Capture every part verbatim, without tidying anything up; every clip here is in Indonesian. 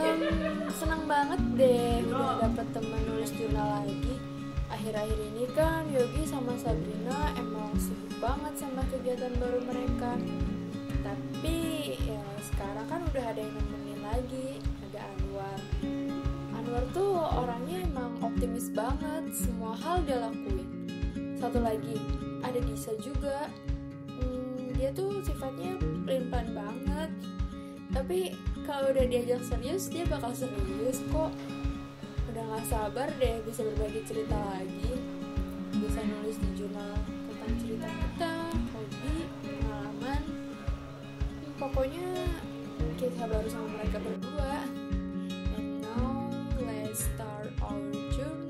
um, senang banget deh udah dapet teman nulis jurnal lagi. Akhir-akhir ini kan Yogi sama Sabrina emang sibuk banget sama kegiatan baru mereka, tapi ya sekarang kan udah ada yang nemenin lagi, ada Anwar. Anwar tuh orangnya emang optimis banget, semua hal dia lakuin. Satu lagi, ada Disa juga. hmm, Dia tuh sifatnya pelimpan banget, tapi kalau udah diajak serius, dia bakal serius kok. Udah gak sabar deh bisa berbagi cerita lagi, bisa nulis di jurnal tentang cerita kita, hobi, pengalaman. hmm, Pokoknya kita baru sama mereka berdua. And now let's start our journey.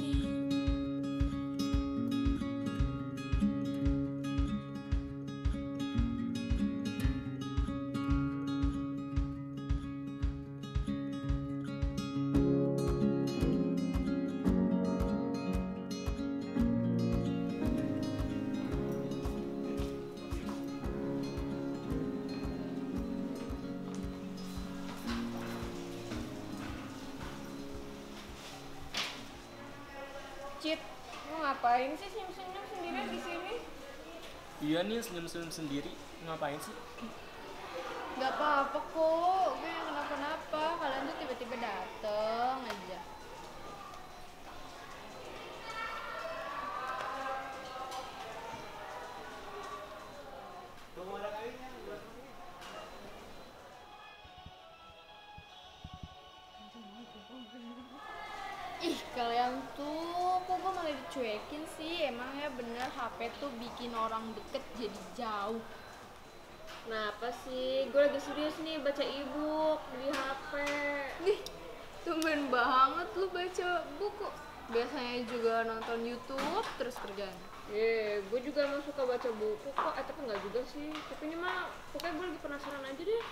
Ngapain sih senyum-senyum sendirian di sini? Iya nih, senyum-senyum sendiri. Ngapain sih? Gak apa-apa kok, gue yang kenapa-napa. Kalian tuh tiba-tiba dateng aja. Ih, kalian tuh kok gue malah dicuekin sih. Emangnya bener H P tuh bikin orang deket jadi jauh. Kenapa sih? Gue lagi serius nih baca e-book di H P. Nih, tumben banget lu baca buku. Biasanya juga nonton YouTube terus kerjaan. Eh, gue juga emang suka baca buku kok. Eh, tapi nggak juga sih. Tapi ini mah pokoknya gue lagi penasaran aja deh.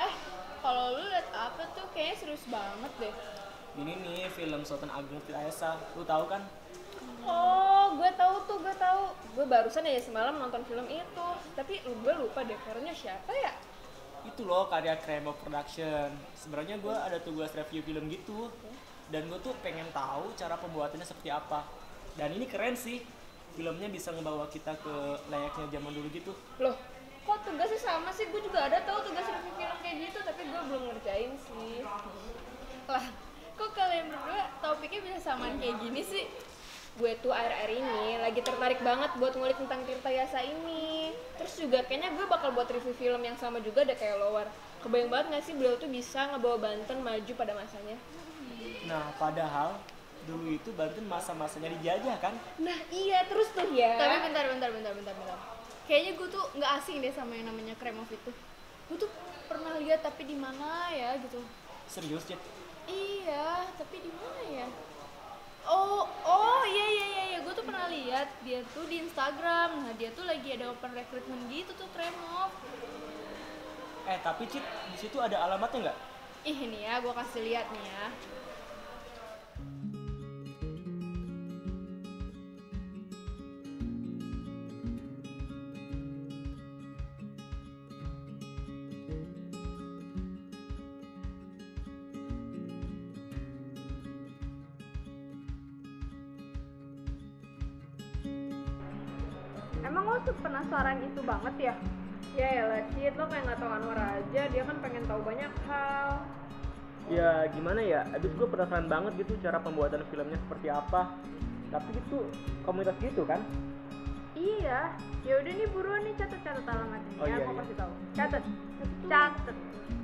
Eh, kalau lu liat apa tuh kayaknya serius banget deh. Ini nih film Sultan Agung Tirtayasa, lu tahu kan? Oh, gue tahu tuh, gue tahu. Gue barusan aja semalam nonton film itu, tapi gue lupa dekornya siapa ya? Itu loh karya Kremov Production. Sebenarnya gue ada tugas review film gitu, dan gue tuh pengen tahu cara pembuatannya seperti apa. Dan ini keren sih, filmnya bisa ngebawa kita ke layaknya zaman dulu gitu. Loh, kok tugasnya sama sih? Gue juga ada tahu tugas review film kayak gitu, tapi gue belum ngerjain sih. Lah. Kok kalian berdua topiknya bisa samaan kayak gini sih? Gue tuh akhir-akhir ini lagi tertarik banget buat ngulik tentang Tirtayasa ini. Terus juga kayaknya gue bakal buat review film yang sama juga deh kayak Lowar. Kebayang banget gak sih beliau tuh bisa ngebawa Banten maju pada masanya? Nah padahal dulu itu Banten masa-masanya dijajah kan? Nah iya terus tuh ya. Tapi bentar bentar bentar bentar bentar. Kayaknya gue tuh gak asing deh sama yang namanya Kremov itu. Gue tuh pernah lihat tapi di mana ya gitu. Serius Cid? Iya, tapi di mana ya? Oh, oh iya iya iya, gue tuh pernah lihat dia tuh di Instagram. Nah, dia tuh lagi ada open recruitment gitu tuh Kremov. Eh, tapi Cit, di situ ada alamatnya nggak? Ih, ini ya, gue kasih lihat nih ya. Emang lo sepenasaran itu banget ya? Yaelah Cid, lo kayak gak tau Anwar aja, dia kan pengen tahu banyak hal. Ya gimana ya, abis gue penasaran banget gitu cara pembuatan filmnya seperti apa. Tapi itu komunitas gitu kan? Iya, yaudah nih buruan nih catat-catat alamatnya, oh, iya, mau iya. kasih tau. Catat, catat.